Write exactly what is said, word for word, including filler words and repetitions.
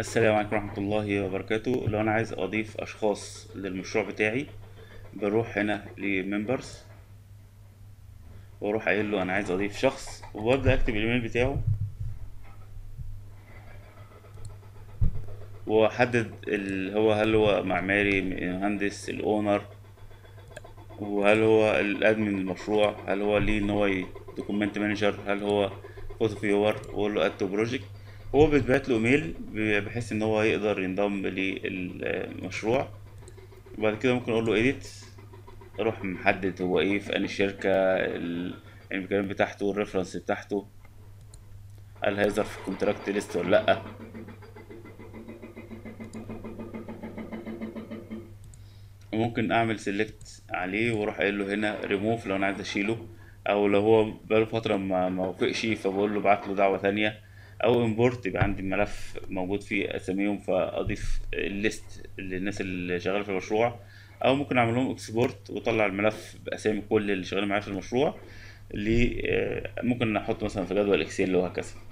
السلام عليكم ورحمة الله وبركاته. لو أنا عايز أضيف أشخاص للمشروع بتاعي بروح هنا لممبرز واروح قايل له أنا عايز أضيف شخص، وببدأ أكتب الإيميل بتاعه وأحدد ال هو هل هو معماري، مهندس، الأونر، وهل هو الأدمن المشروع، هل هو ليه إن هو دوكمنت مانجر، هل هو فوتو فيور، وأقول له أد تو بروجكت. هو بيتبعت له ميل بحيث ان هو يقدر ينضم للمشروع، وبعد كده ممكن اقول له ايديت، اروح محدد هو ايه، في انهي شركه، المكان بتاعته، الريفرنس بتاعته، هل هيظهر في الكونتراكت ليست ولا لا. ممكن اعمل سيلكت عليه واروح قايل له هنا ريموف لو انا عايز اشيله، او لو هو بقاله فتره ما موافقش فبقول له ابعت له دعوه ثانيه، او امبورت يبقى عندي ملف موجود فيه اساميهم فاضيف الليست للناس اللي شغاله في المشروع، او ممكن اعمل لهم اكسبورت واطلع الملف باسامي كل اللي شغالين معايا في المشروع. اللي ممكن احط مثلا في جدول اكسل وهكذا.